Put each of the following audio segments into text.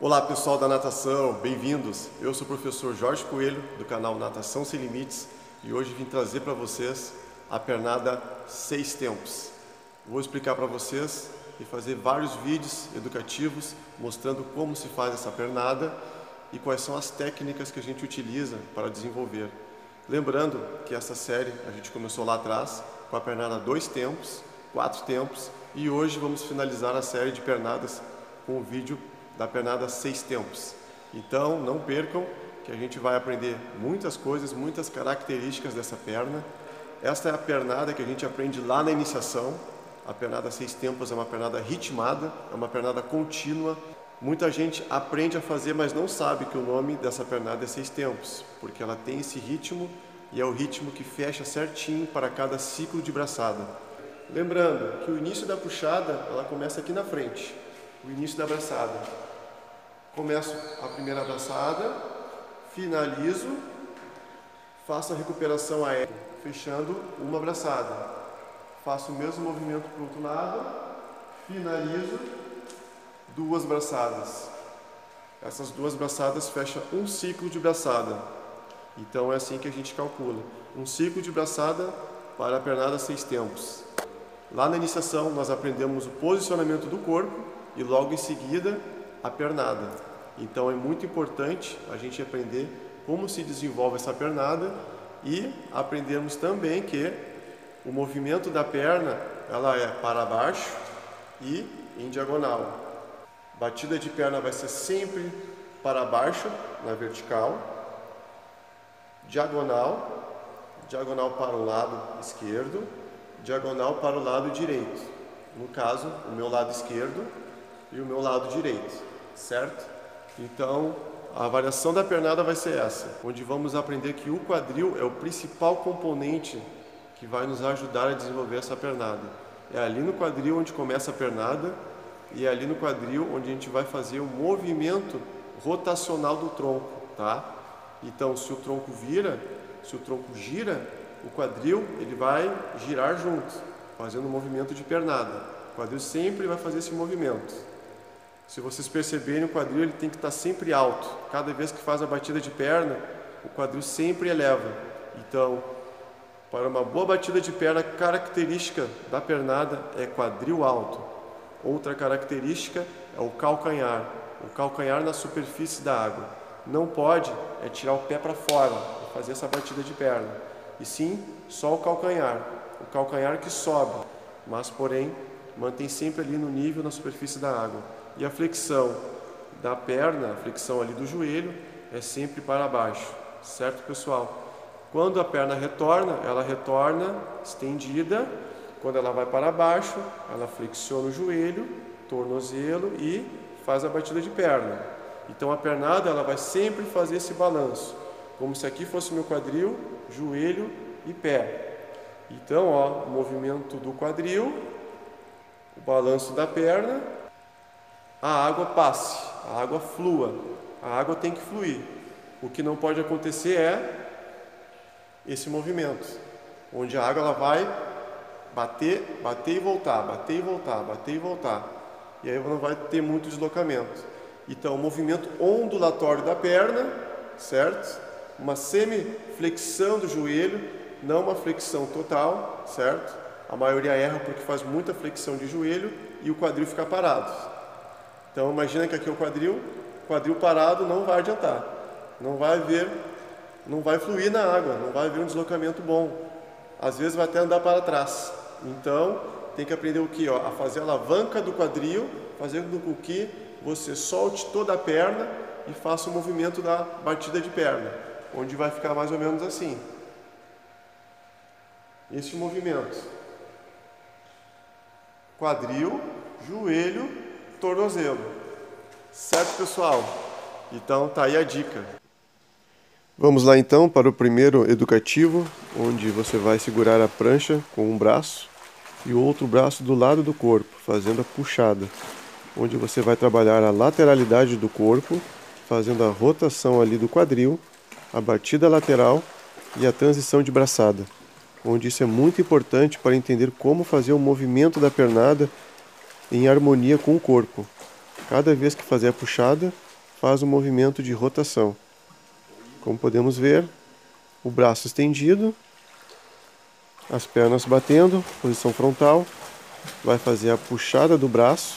Olá pessoal da natação, bem-vindos! Eu sou o professor Jorge Coelho do canal Natação Sem Limites e hoje vim trazer para vocês a pernada 6 tempos. Vou explicar para vocês e fazer vários vídeos educativos mostrando como se faz essa pernada e quais são as técnicas que a gente utiliza para desenvolver. Lembrando que essa série a gente começou lá atrás com a pernada 2 tempos, 4 tempos e hoje vamos finalizar a série de pernadas com o vídeo da pernada 6 tempos. Então não percam que a gente vai aprender muitas coisas, muitas características dessa perna. Esta é a pernada que a gente aprende lá na iniciação. A pernada 6 tempos é uma pernada ritmada, é uma pernada contínua. Muita gente aprende a fazer, mas não sabe que o nome dessa pernada é 6 tempos, porque ela tem esse ritmo e é o ritmo que fecha certinho para cada ciclo de braçada. Lembrando que o início da puxada, ela começa aqui na frente, o início da braçada. Começo a primeira abraçada, finalizo, faço a recuperação aérea, fechando uma abraçada. Faço o mesmo movimento para o outro lado, finalizo, 2 braçadas. Essas 2 braçadas fecham um ciclo de braçada. Então é assim que a gente calcula. Um ciclo de braçada para a pernada 6 tempos. Lá na iniciação nós aprendemos o posicionamento do corpo e logo em seguida a pernada. Então é muito importante a gente aprender como se desenvolve essa pernada e aprendermos também que o movimento da perna ela é para baixo e em diagonal. Batida de perna vai ser sempre para baixo na vertical, diagonal, diagonal para o lado esquerdo, diagonal para o lado direito. No caso, o meu lado esquerdo e o meu lado direito, certo? Então, a variação da pernada vai ser essa, onde vamos aprender que o quadril é o principal componente que vai nos ajudar a desenvolver essa pernada. É ali no quadril onde começa a pernada e é ali no quadril onde a gente vai fazer o movimento rotacional do tronco, tá? Então, se o tronco gira, o quadril ele vai girar junto, fazendo o movimento de pernada. O quadril sempre vai fazer esse movimento. Se vocês perceberem, o quadril ele tem que estar sempre alto. Cada vez que faz a batida de perna, o quadril sempre eleva. Então, para uma boa batida de perna, a característica da pernada é quadril alto. Outra característica é o calcanhar. O calcanhar na superfície da água. Não pode é tirar o pé para fora e fazer essa batida de perna. E sim, só o calcanhar. O calcanhar que sobe, mas porém mantém sempre ali no nível, na superfície da água. E a flexão da perna, a flexão ali do joelho, é sempre para baixo, certo pessoal? Quando a perna retorna, ela retorna estendida, quando ela vai para baixo, ela flexiona o joelho, tornozelo e faz a batida de perna. Então a pernada ela vai sempre fazer esse balanço, como se aqui fosse meu quadril, joelho e pé. Então, ó, o movimento do quadril, o balanço da perna, a água passe, a água flua, a água tem que fluir. O que não pode acontecer é esse movimento, onde a água ela vai bater, bater e voltar, bater e voltar, bater e voltar. E aí não vai ter muito deslocamento. Então, o movimento ondulatório da perna, certo? Uma semiflexão do joelho, não uma flexão total, certo? A maioria erra porque faz muita flexão de joelho e o quadril fica parado. Então imagina que aqui é o quadril parado não vai adiantar, não vai fluir na água, não vai haver um deslocamento bom. Às vezes vai até andar para trás. Então tem que aprender o que? A fazer a alavanca do quadril, fazendo com que você solte toda a perna e faça o movimento da batida de perna, onde vai ficar mais ou menos assim. Esse movimento. Quadril, joelho, tornozelo, certo pessoal? Então tá aí a dica. Vamos lá então para o primeiro educativo, onde você vai segurar a prancha com um braço e o outro braço do lado do corpo, fazendo a puxada, onde você vai trabalhar a lateralidade do corpo, fazendo a rotação ali do quadril, a batida lateral e a transição de braçada, onde isso é muito importante para entender como fazer o movimento da pernada em harmonia com o corpo. Cada vez que fazer a puxada, faz um movimento de rotação. Como podemos ver, o braço estendido, as pernas batendo, posição frontal, vai fazer a puxada do braço.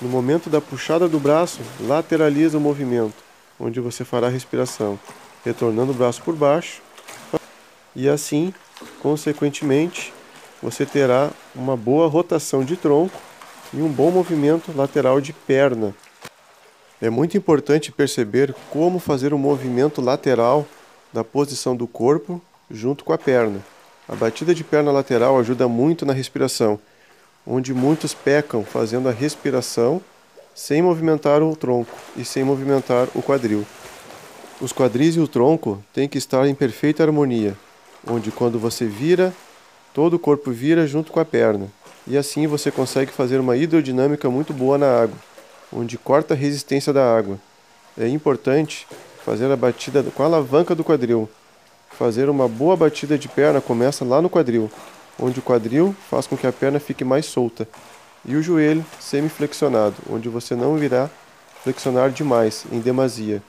No momento da puxada do braço, lateraliza o movimento, onde você fará a respiração, retornando o braço por baixo, e assim, consequentemente, você terá uma boa rotação de tronco e um bom movimento lateral de perna. É muito importante perceber como fazer o movimento lateral da posição do corpo junto com a perna. A batida de perna lateral ajuda muito na respiração, onde muitos pecam fazendo a respiração sem movimentar o tronco e sem movimentar o quadril. Os quadris e o tronco têm que estar em perfeita harmonia, onde quando você vira, todo o corpo vira junto com a perna, e assim você consegue fazer uma hidrodinâmica muito boa na água, onde corta a resistência da água. É importante fazer a batida com a alavanca do quadril. Fazer uma boa batida de perna começa lá no quadril, onde o quadril faz com que a perna fique mais solta, e o joelho semiflexionado, onde você não irá flexionar demais, em demasia.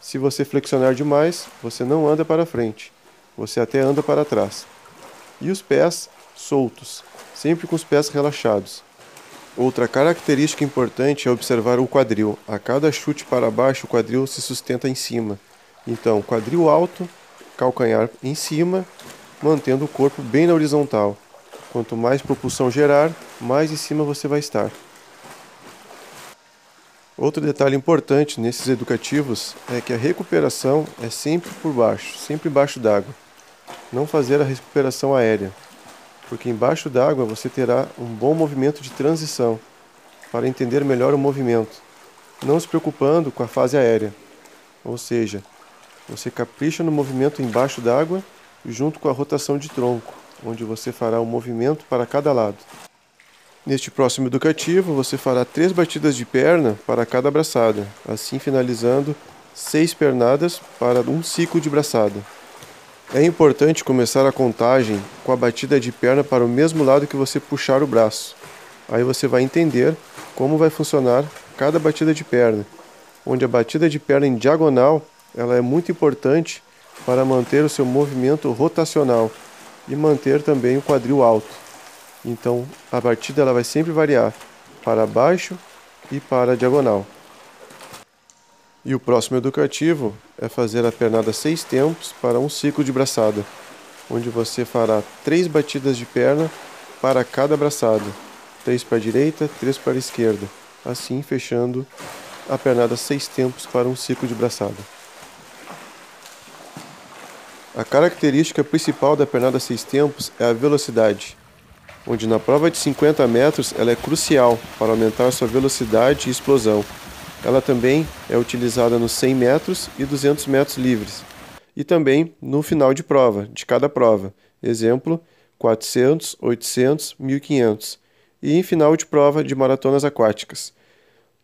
Se você flexionar demais, você não anda para frente, você até anda para trás. E os pés soltos, sempre com os pés relaxados. Outra característica importante é observar o quadril. A cada chute para baixo, o quadril se sustenta em cima. Então, quadril alto, calcanhar em cima, mantendo o corpo bem na horizontal. Quanto mais propulsão gerar, mais em cima você vai estar. Outro detalhe importante nesses educativos é que a recuperação é sempre por baixo, sempre embaixo d'água. Não fazer a recuperação aérea, porque embaixo d'água você terá um bom movimento de transição, para entender melhor o movimento, não se preocupando com a fase aérea. Ou seja, você capricha no movimento embaixo d'água, junto com a rotação de tronco, onde você fará um movimento para cada lado. Neste próximo educativo, você fará 3 batidas de perna para cada braçada, assim finalizando 6 pernadas para um ciclo de braçada. É importante começar a contagem com a batida de perna para o mesmo lado que você puxar o braço. Aí você vai entender como vai funcionar cada batida de perna, onde a batida de perna em diagonal ela é muito importante para manter o seu movimento rotacional e manter também o quadril alto. Então a batida ela vai sempre variar para baixo e para a diagonal. E o próximo educativo é fazer a pernada 6 tempos para um ciclo de braçada, onde você fará 3 batidas de perna para cada braçada, 3 para a direita, 3 para a esquerda, assim fechando a pernada 6 tempos para um ciclo de braçada. A característica principal da pernada 6 tempos é a velocidade, onde na prova de 50 metros ela é crucial para aumentar sua velocidade e explosão. Ela também é utilizada nos 100 metros e 200 metros livres, e também no final de prova, de cada prova, exemplo 400, 800, 1500, e em final de prova de maratonas aquáticas.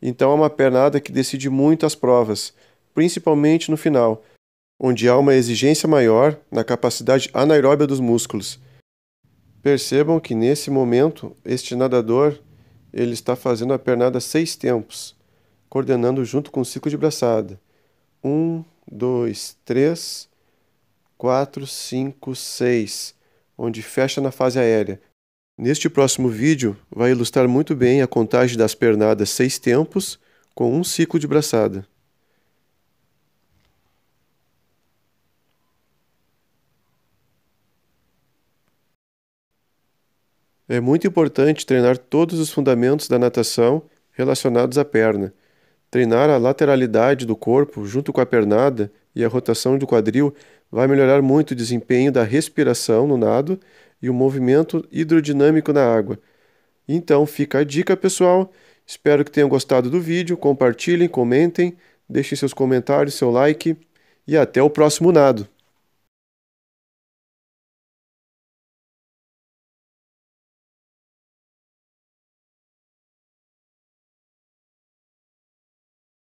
Então é uma pernada que decide muito as provas, principalmente no final, onde há uma exigência maior na capacidade anaeróbia dos músculos. Percebam que nesse momento, este nadador ele está fazendo a pernada 6 tempos, coordenando junto com o ciclo de braçada. 1, 2, 3, 4, 5, 6, onde fecha na fase aérea. Neste próximo vídeo, vai ilustrar muito bem a contagem das pernadas 6 tempos com um ciclo de braçada. É muito importante treinar todos os fundamentos da natação relacionados à perna. Treinar a lateralidade do corpo junto com a pernada e a rotação do quadril vai melhorar muito o desempenho da respiração no nado e o movimento hidrodinâmico na água. Então fica a dica, pessoal. Espero que tenham gostado do vídeo. Compartilhem, comentem, deixem seus comentários, seu like e até o próximo nado.